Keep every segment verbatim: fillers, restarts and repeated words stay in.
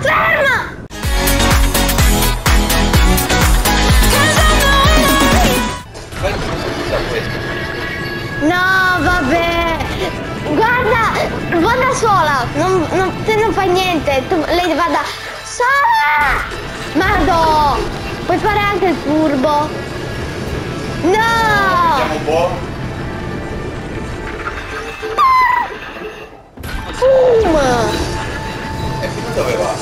ferma! No, vabbè! Guarda, vada sola! Non, non, te non fai niente! Tu, lei vada sola! Mardo! Puoi fare anche il furbo? No! Boom! E fino dove va?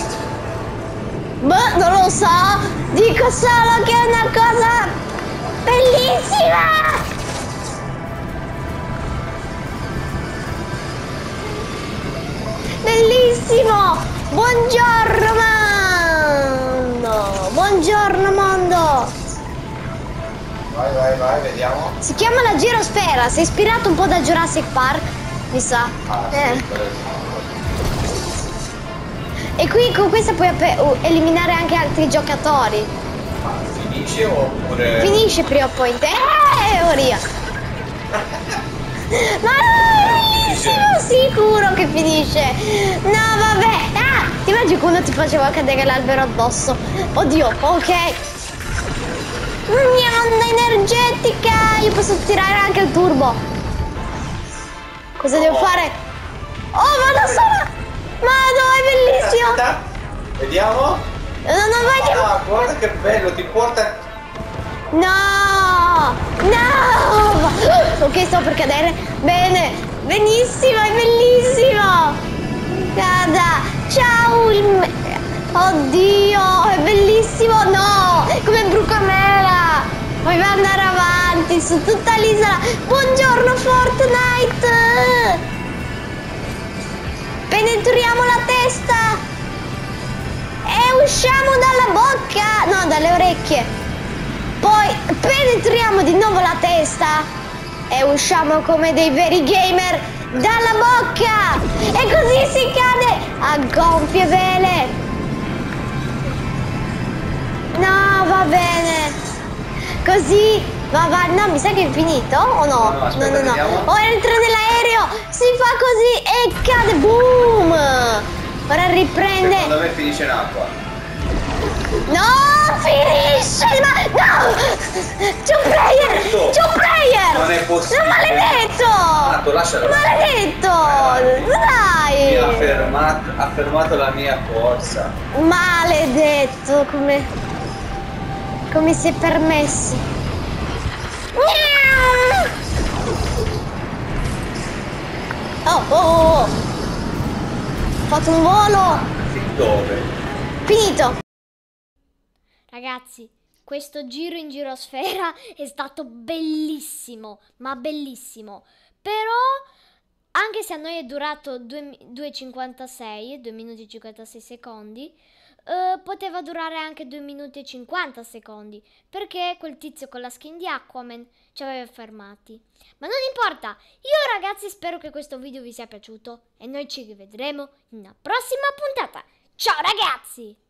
Beh, non lo so! Dico solo che è una cosa bellissima! Bellissimo! Buongiorno mondo! Buongiorno mondo! Vai, vai, vai, vediamo. Si chiama la Girosfera, si è ispirato un po' da Jurassic Park, mi sa. Ah, eh. Sì, e qui con questa puoi eliminare anche altri giocatori. Ma finisce oppure... Finisce prima o poi in teoria. Ma no, sono sicuro che finisce. No, vabbè. Ah, ti immagini quando ti faceva cadere l'albero addosso? Oddio, ok. Mia onda energetica. Io posso tirare anche il turbo. Cosa oh. devo fare? Oh, vado sola. Vado, è bellissimo. Aspetta. Vediamo. No, non vai che... Ah, guarda che bello, ti porta... No! No! Ok, sto per cadere. Bene, benissimo, è bellissimo! Guarda! Ciao! Il... Oddio, è bellissimo! No! Come brucamela! Poi va andare avanti su tutta l'isola! Buongiorno Fortnite! Penetriamo la testa! E usciamo dalla bocca! No, dalle orecchie! Poi penetriamo di nuovo la testa e usciamo come dei veri gamer dalla bocca. E così si cade a gonfie vele. No, va bene. Così va va. No, mi sa che è finito o no? No, aspetta, no, no, no. Ora entra nell'aereo, si fa così e cade. Boom! Ora riprende. Secondo me finisce in acqua. No, finisce! Ma no! C'è un player! C'è un player! Non è possibile! Non maledetto! Mato, lascialo! Maledetto! Dai! Ha fermato, ha fermato la mia corsa! Maledetto! Come... Come si è permesso! Oh, oh, oh! Ho fatto un volo! Fin dove? Finito! Ragazzi, questo giro in girosfera è stato bellissimo, ma bellissimo. Però, anche se a noi è durato due cinquantasei, due minuti e cinquantasei secondi, eh, poteva durare anche due minuti e cinquanta secondi, perché quel tizio con la skin di Aquaman ci aveva fermati. Ma non importa, io ragazzi spero che questo video vi sia piaciuto e noi ci rivedremo in una prossima puntata. Ciao ragazzi!